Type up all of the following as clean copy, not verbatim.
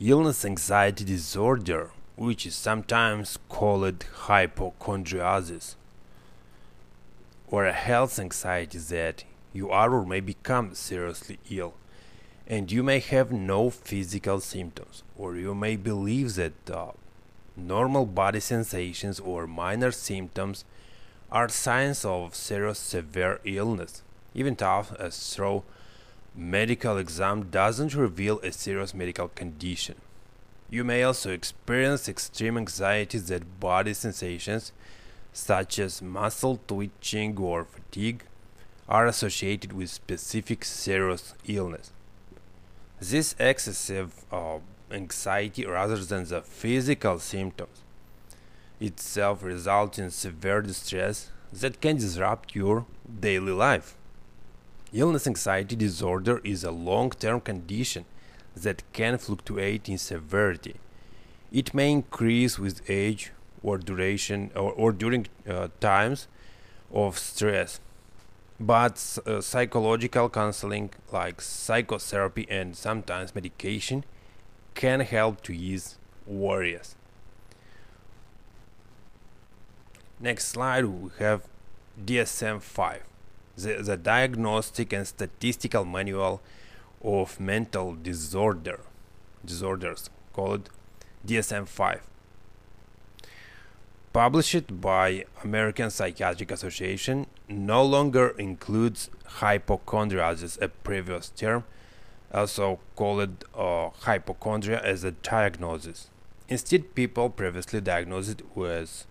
Illness anxiety disorder, which is sometimes called hypochondriasis, or a health anxiety that you are or may become seriously ill, and you may have no physical symptoms, or you may believe that normal body sensations or minor symptoms are signs of serious severe illness, even though medical exam doesn't reveal a serious medical condition. You may also experience extreme anxiety that body sensations such as muscle twitching or fatigue are associated with specific serious illness. This excessive anxiety, rather than the physical symptoms itself, results in severe distress that can disrupt your daily life. Illness anxiety disorder is a long-term condition that can fluctuate in severity. It may increase with age or duration or during times of stress, but psychological counseling like psychotherapy and sometimes medication can help to ease worries. Next slide, we have DSM-5, the Diagnostic and Statistical Manual of Mental Disorders, called DSM-5, published by American Psychiatric Association, no longer includes hypochondriasis, a previous term, also called hypochondria, as a diagnosis. Instead, people previously diagnosed with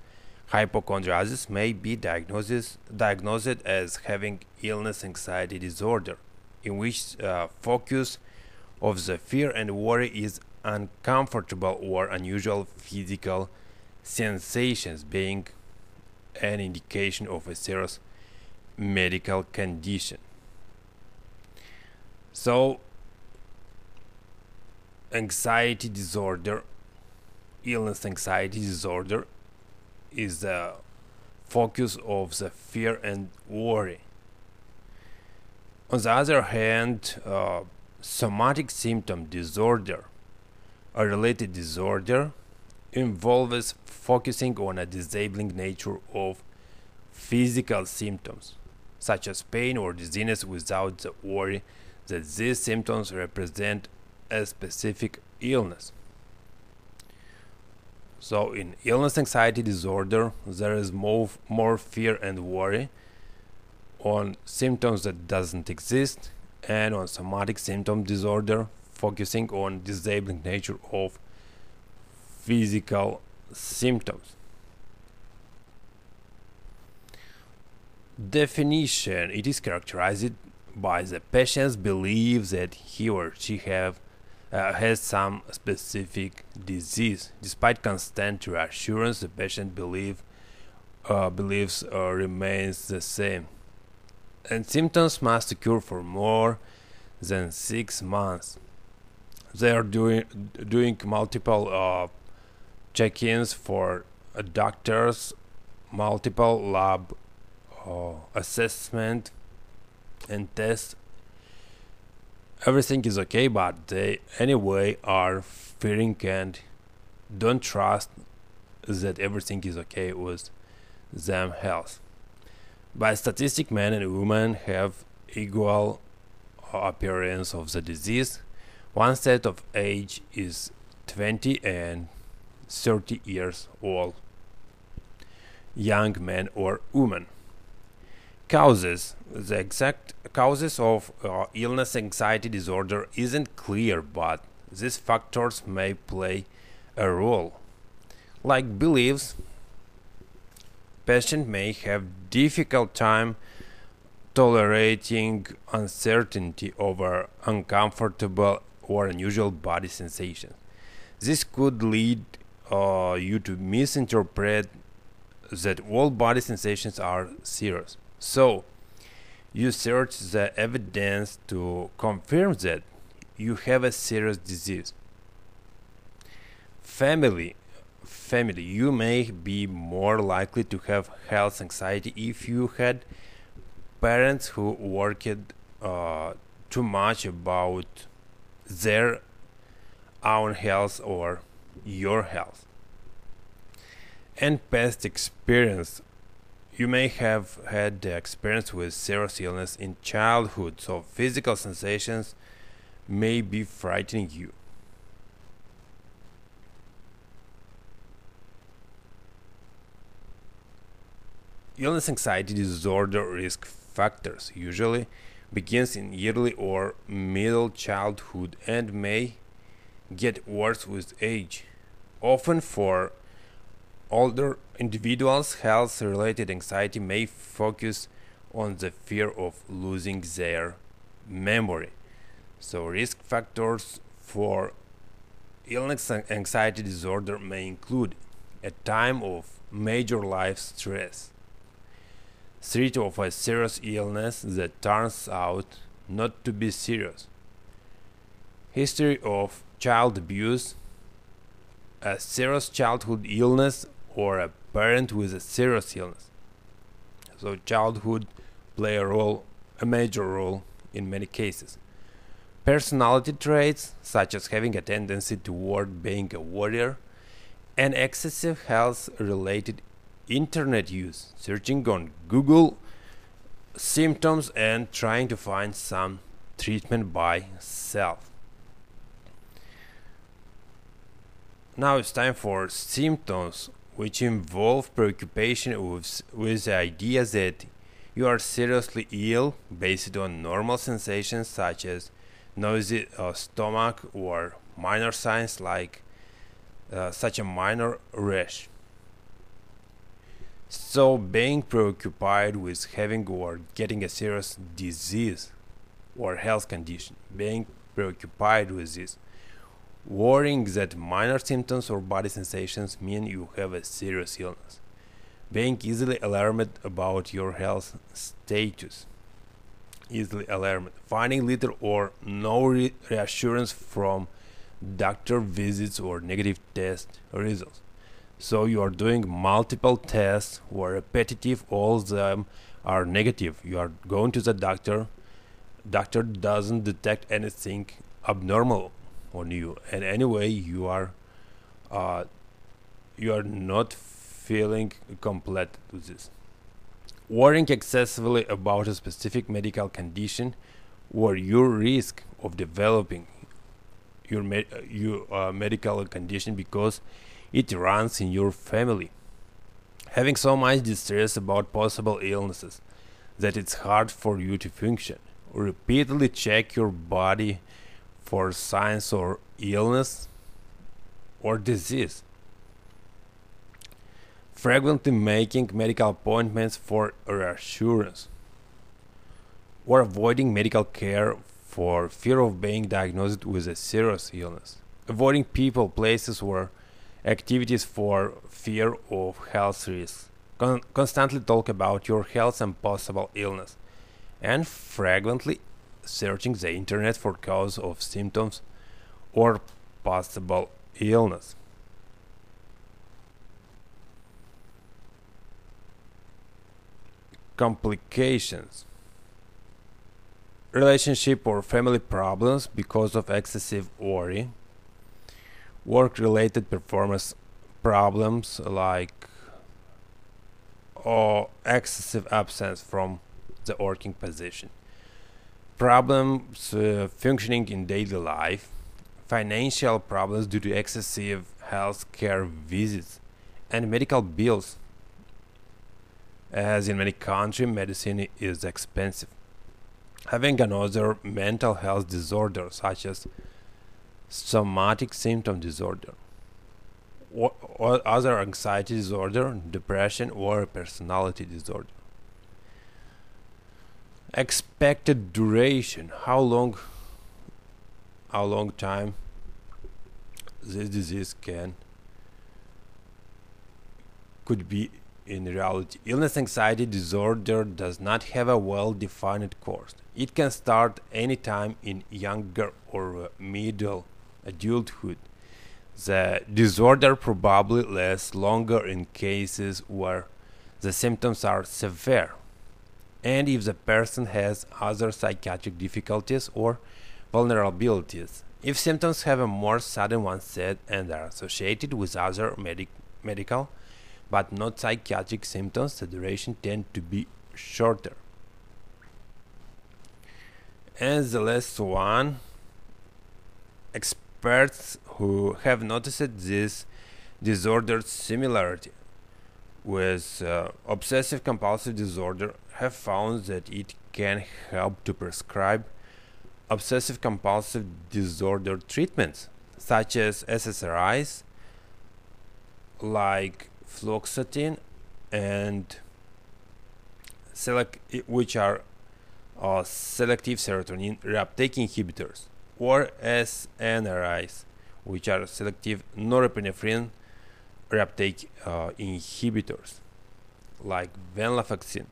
hypochondriasis may be diagnosed as having illness anxiety disorder, in which focus of the fear and worry is uncomfortable or unusual physical sensations, being an indication of a serious medical condition. So, anxiety disorder, illness anxiety disorder, is the focus of the fear and worry. On the other hand, somatic symptom disorder, a related disorder, involves focusing on a disabling nature of physical symptoms, such as pain or dizziness, without the worry that these symptoms represent a specific illness. So in illness anxiety disorder, there is more fear and worry on symptoms that doesn't exist, and on somatic symptom disorder, focusing on disabling nature of physical symptoms. Definition: it is characterized by the patient's belief that he or she has some specific disease. Despite constant reassurance, the patient beliefs remains the same, and symptoms must occur for more than 6 months. They are doing multiple check-ins for doctors, multiple lab assessment and tests. Everything is okay, but they anyway are fearing and don't trust that everything is okay with them health. By statistic, men and women have equal appearance of the disease. One set of age is 20 and 30 years old, young men or women. Causes: the exact causes of illness anxiety disorder isn't clear, but these factors may play a role. Like beliefs, patient may have difficult time tolerating uncertainty over uncomfortable or unusual body sensations. This could lead you to misinterpret that all body sensations are serious. So, you search the evidence to confirm that you have a serious disease. Family, you may be more likely to have health anxiety if you had parents who worked too much about their own health or your health. And past experience. You may have had the experience with serious illness in childhood, so physical sensations may be frightening you. Illness anxiety disorder risk factors usually begins in early or middle childhood and may get worse with age. Often for older individuals, health-related anxiety may focus on the fear of losing their memory. So risk factors for illness anxiety disorder may include a time of major life stress, threat of a serious illness that turns out not to be serious, history of child abuse, a serious childhood illness, or a parent with a serious illness. So childhood plays a major role in many cases. Personality traits such as having a tendency toward being a warrior, and excessive health-related internet use, searching on Google symptoms and trying to find some treatment by self. Now it's time for symptoms, which involve preoccupation with the idea that you are seriously ill based on normal sensations such as noisy stomach or minor signs like such a minor rash. So being preoccupied with having or getting a serious disease or health condition, being preoccupied with this, worrying that minor symptoms or body sensations mean you have a serious illness, being easily alarmed about your health status, finding little or no reassurance from doctor visits or negative test results. So you are doing multiple tests or repetitive, all of them are negative. You are going to the doctor doesn't detect anything abnormal on you, and anyway you are not feeling complete with this. Worrying excessively about a specific medical condition or your risk of developing your medical condition because it runs in your family. Having so much distress about possible illnesses that it's hard for you to function. Repeatedly check your body for signs or illness or disease. Frequently making medical appointments for reassurance, or avoiding medical care for fear of being diagnosed with a serious illness. Avoiding people, places, or activities for fear of health risks. Constantly talk about your health and possible illness, and frequently searching the internet for cause of symptoms or possible illness. Complications. Relationship or family problems because of excessive worry. Work-related performance problems like excessive absence from the working position. Problems functioning in daily life, financial problems due to excessive health care visits, and medical bills. As in many countries, medicine is expensive. Having another mental health disorder, such as somatic symptom disorder, or other anxiety disorder, depression, or personality disorder. Expected duration, how long time this disease could be in reality. Illness anxiety disorder does not have a well-defined course. It can start anytime in younger or middle adulthood. The disorder probably lasts longer in cases where the symptoms are severe, and if the person has other psychiatric difficulties or vulnerabilities, If symptoms have a more sudden onset and are associated with other medical but not psychiatric symptoms, the duration tends to be shorter. And the last one, experts who have noticed this disorder's similarity with obsessive compulsive disorder have found that it can help to prescribe obsessive compulsive disorder treatments such as SSRIs like fluoxetine and which are selective serotonin reuptake inhibitors, or SNRIs, which are selective norepinephrine reuptake inhibitors like venlafaxine.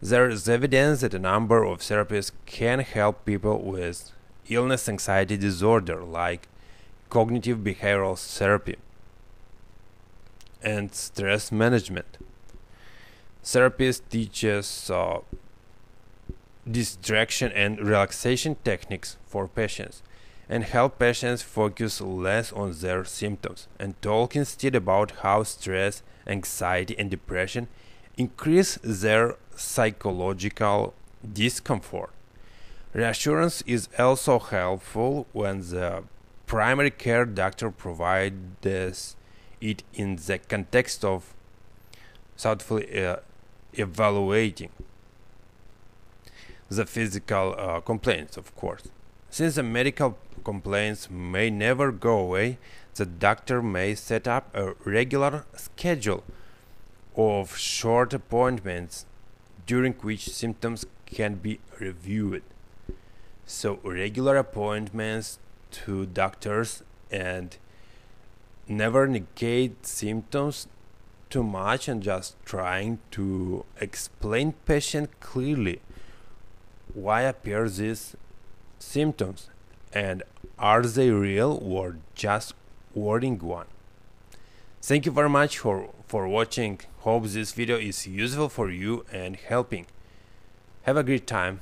There is evidence that a number of therapies can help people with illness anxiety disorder like cognitive behavioral therapy and stress management. Therapies teach us distraction and relaxation techniques for patients and help patients focus less on their symptoms and talk instead about how stress, anxiety, and depression increase their psychological discomfort. Reassurance is also helpful when the primary care doctor provides it in the context of thoughtfully evaluating the physical complaints, of course. Since the medical complaints may never go away, the doctor may set up a regular schedule of short appointments during which symptoms can be reviewed. So regular appointments to doctors and never negate symptoms too much, and just trying to explain patient clearly why appear these symptoms and are they real or just worrying one. Thank you very much for watching. Hope this video is useful for you and helping. Have a great time.